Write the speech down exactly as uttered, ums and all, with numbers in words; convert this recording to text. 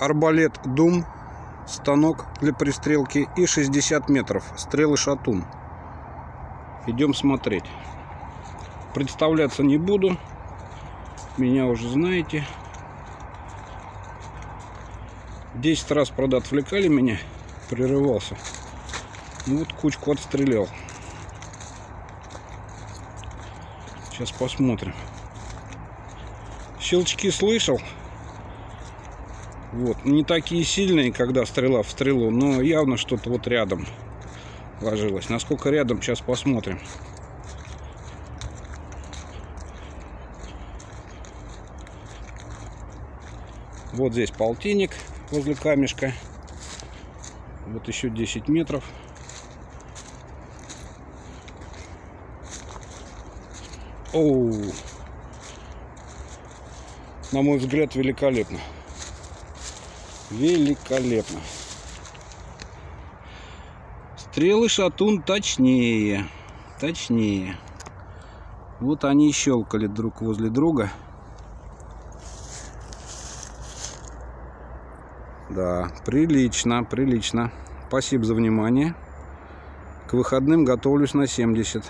арбалет «Дум», станок для пристрелки и шестьдесят метров, стрелы «Шатун». Идем смотреть. Представляться не буду, меня уже знаете. десять раз, правда, отвлекали меня, прерывался. Вот кучку отстрелял. Сейчас посмотрим. Щелчки слышал. Вот. Не такие сильные, когда стрела в стрелу, но явно что-то вот рядом ложилось. Насколько рядом, сейчас посмотрим. Вот здесь полтинник возле камешка. Вот еще десять метров. Оу! На мой взгляд, великолепно. Великолепно. Стрелы «Шатун» точнее. Точнее. Вот они щелкали друг возле друга. Да, прилично, прилично. Спасибо за внимание. К выходным готовлюсь на семьдесят.